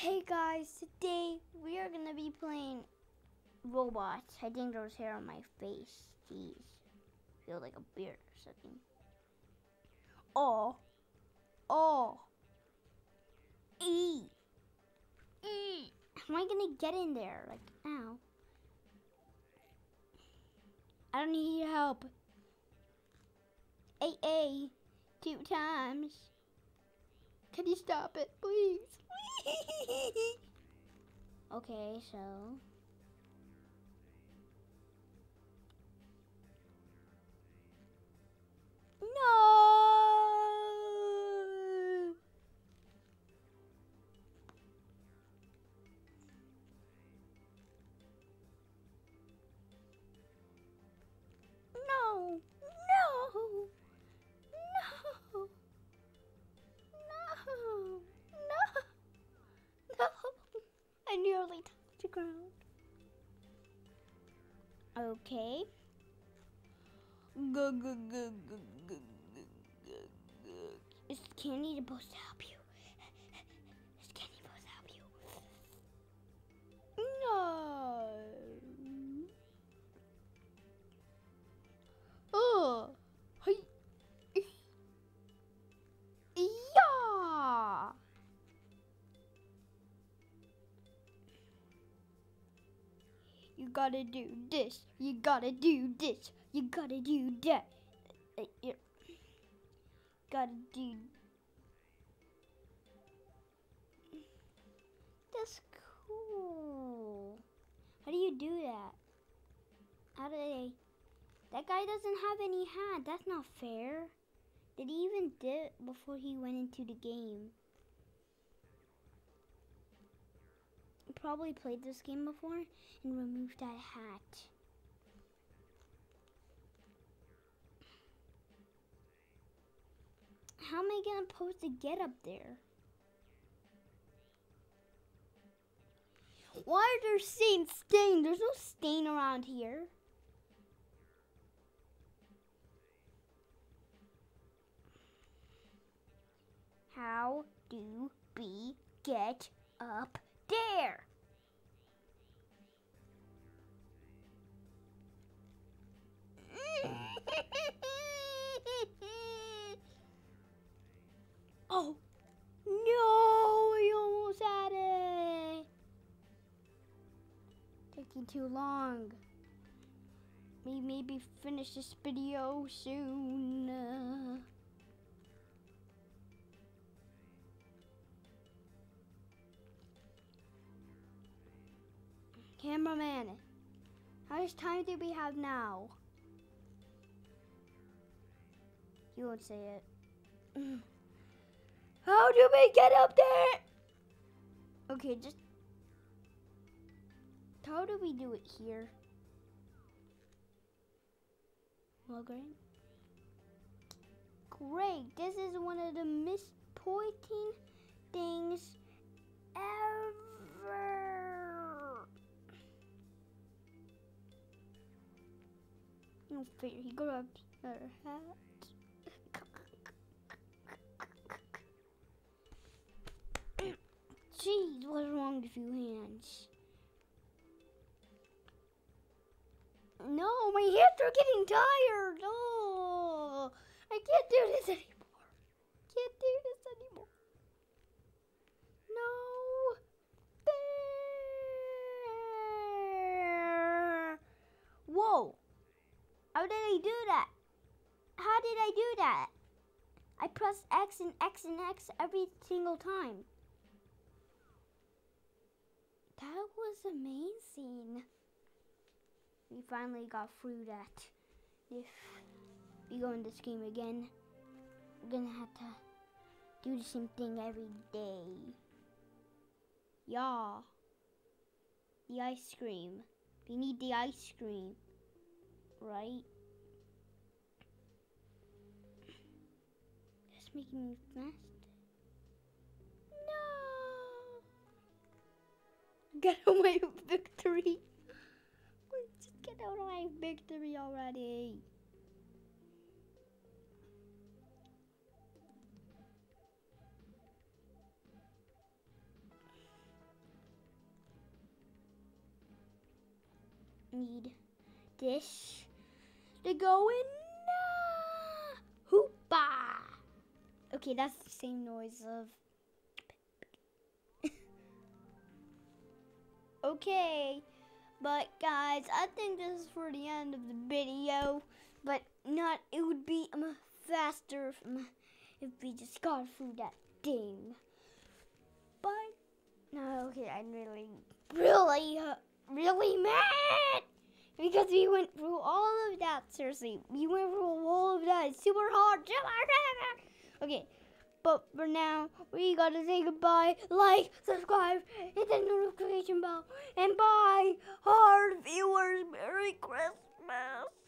Hey guys, today we are gonna be playing robots. I think there's hair on my face. Jeez, I feel like a beard or something. Oh, am I gonna get in there? Like, ow! I don't need your help. AA, 2 times. Can you stop it, please? Okay, so no. No. No. No. No, no, no, I nearly touched the ground. Okay. Is Candy supposed to help you? Is Candy supposed to help you? No. Oh. Hey. You gotta do this, you gotta do this, you gotta do that. Gotta do that's cool. How do you do that? How do they? That guy doesn't have any hat, that's not fair. Did he even dip before he went into the game? Probably played this game before and removed that hat. How am I gonna supposed to get up there? Why are there stain? There's no stain around here. How do we get up there? Oh, no, we almost had it. Taking too long. We maybe finish this video soon. Cameraman, how much time do we have now? You won't say it. How do we get up there? Okay, just how do we do it here? Well, great. This is one of the mispointing things ever. No fear, he grabs her hat. Jeez, what's wrong with your hands? No, my hands are getting tired. Oh, I can't do this anymore. Can't do this anymore. No. There. Whoa. How did I do that? How did I do that? I pressed X and X and X every single time. That was amazing. We finally got through that. If we go in this game again, we're gonna have to do the same thing every day. Yeah. The ice cream. We need the ice cream, right? That's making me fast. Get out of my victory. Just get out of my victory already. need this to go in. Hoopah! Okay, that's the same noise of... Okay, but guys, I think this is for the end of the video, but not, it would be faster if we just got through that thing. But, no, okay, I'm really mad because we went through all of that, seriously. We went through all of that, it's super hard, Okay. But for now, we gotta say goodbye, like, subscribe, hit the notification bell, and bye, hard viewers, Merry Christmas.